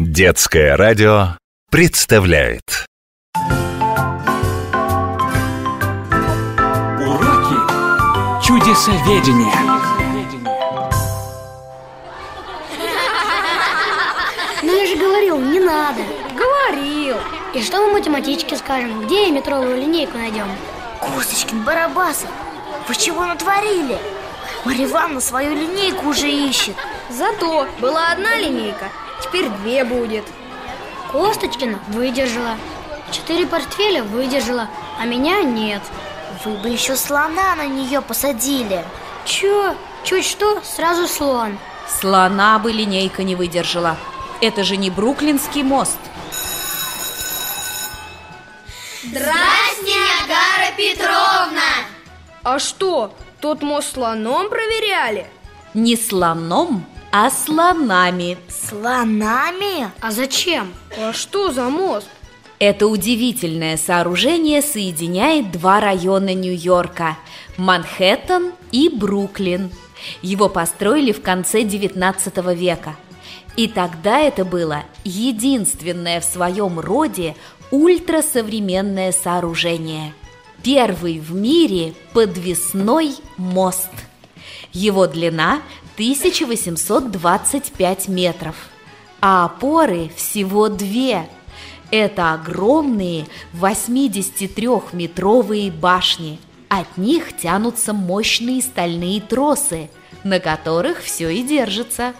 Детское радио представляет. Уроки чудесоведения. Ну я же говорил, не надо. Говорил. И что мы математичке скажем? Где метровую линейку найдем? Косточкин, Барабасов, вы чего натворили? Марья Ивановна свою линейку уже ищет. Зато была одна линейка, теперь две будет. Косточкина выдержала, 4 портфеля выдержала, а меня нет. Вы бы еще слона на нее посадили. Чуть что, сразу слон. Слона бы линейка не выдержала. Это же не Бруклинский мост. Здрасте, Агара Петровна! А что, тот мост слоном проверяли? Не слоном, а слонами. Слонами? А зачем? А что за мост? Это удивительное сооружение соединяет два района Нью-Йорка – Манхэттен и Бруклин. Его построили в конце 19 века. И тогда это было единственное в своем роде ультрасовременное сооружение. Первый в мире подвесной мост. Его длина 1825 метров, а опоры всего 2. Это огромные 83-метровые башни. От них тянутся мощные стальные тросы, на которых все и держится.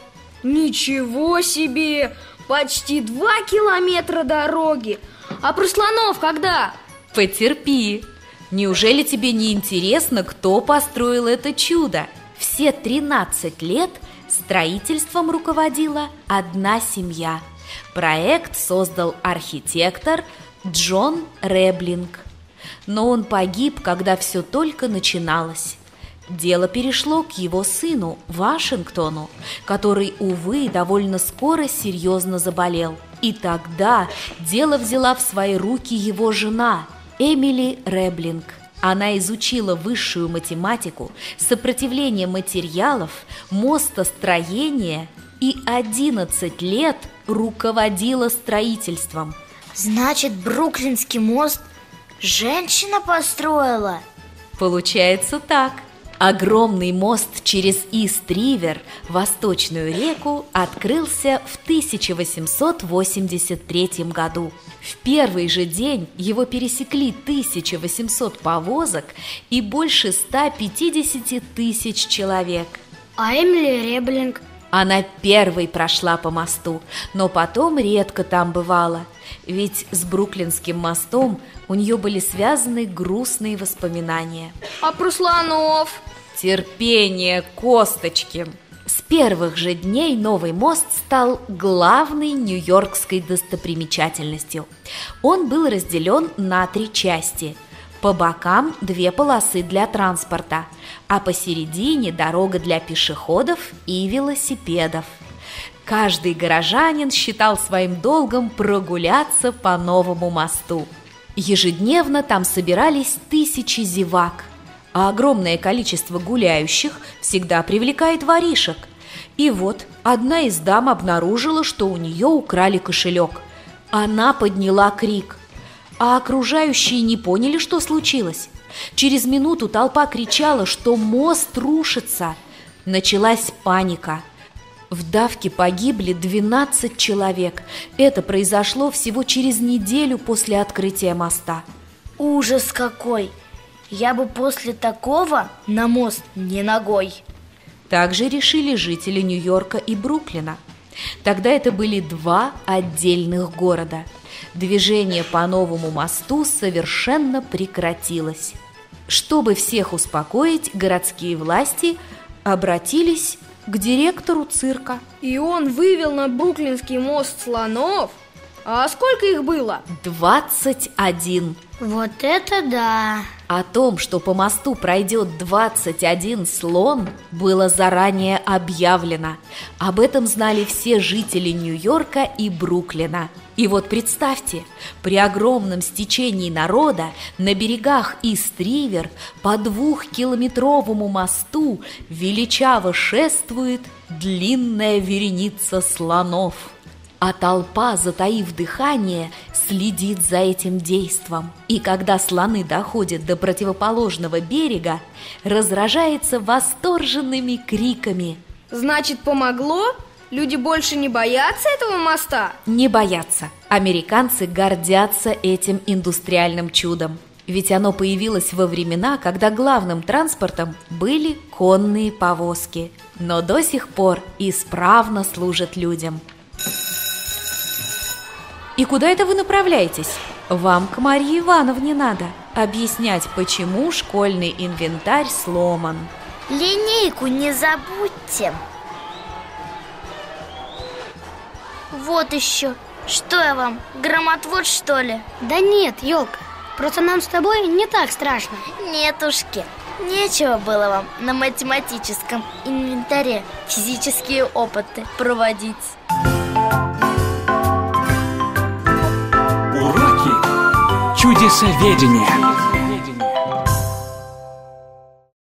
Ничего себе! Почти 2 километра дороги! А про слонов когда? Потерпи! Неужели тебе не интересно, кто построил это чудо? Все 13 лет строительством руководила одна семья. Проект создал архитектор Джон Реблинг. Но он погиб, когда все только начиналось. Дело перешло к его сыну Вашингтону, который, увы, довольно скоро серьезно заболел. И тогда дело взяла в свои руки его жена Эмили Рёблинг. Она изучила высшую математику, сопротивление материалов, мостостроение и 11 лет руководила строительством. Значит, Бруклинский мост женщина построила? Получается так. Огромный мост через Ист-Ривер, восточную реку, открылся в 1883 году. В первый же день его пересекли 1800 повозок и больше 150 тысяч человек. А Эмили Рёблинг? Она первой прошла по мосту, но потом редко там бывала, ведь с Бруклинским мостом у нее были связаны грустные воспоминания. А про слонов? Терпение, Косточкин! С первых же дней новый мост стал главной нью-йоркской достопримечательностью. Он был разделен на 3 части. По бокам 2 полосы для транспорта, а посередине дорога для пешеходов и велосипедов. Каждый горожанин считал своим долгом прогуляться по новому мосту. Ежедневно там собирались тысячи зевак, а огромное количество гуляющих всегда привлекает воришек. И вот одна из дам обнаружила, что у нее украли кошелек. Она подняла крик. А окружающие не поняли, что случилось. Через минуту толпа кричала, что мост рушится. Началась паника. В давке погибли 12 человек. Это произошло всего через неделю после открытия моста. Ужас какой! Я бы после такого на мост не ногой. Также решили жители Нью-Йорка и Бруклина. Тогда это были 2 отдельных города. Движение по новому мосту совершенно прекратилось. Чтобы всех успокоить, городские власти обратились к директору цирка. И он вывел на Бруклинский мост слонов? А сколько их было? 21. Вот это да! О том, что по мосту пройдет 21 слон, было заранее объявлено. Об этом знали все жители Нью-Йорка и Бруклина. И вот представьте, при огромном стечении народа на берегах Ист-Ривер по 2-километровому мосту величаво шествует длинная вереница слонов. а толпа, затаив дыхание, следит за этим действом. И когда слоны доходят до противоположного берега, разражается восторженными криками. Значит, помогло? Люди больше не боятся этого моста? Не боятся. Американцы гордятся этим индустриальным чудом. Ведь оно появилось во времена, когда главным транспортом были конные повозки, но до сих пор исправно служит людям. И куда это вы направляетесь? Вам к Марье Ивановне надо объяснять, почему школьный инвентарь сломан. Линейку не забудьте. Вот еще. Что я вам, громотвод, что ли? Да нет, елка. Просто нам с тобой не так страшно. Нетушки, нечего было вам на математическом инвентаре физические опыты проводить. Уроки чудесоведения.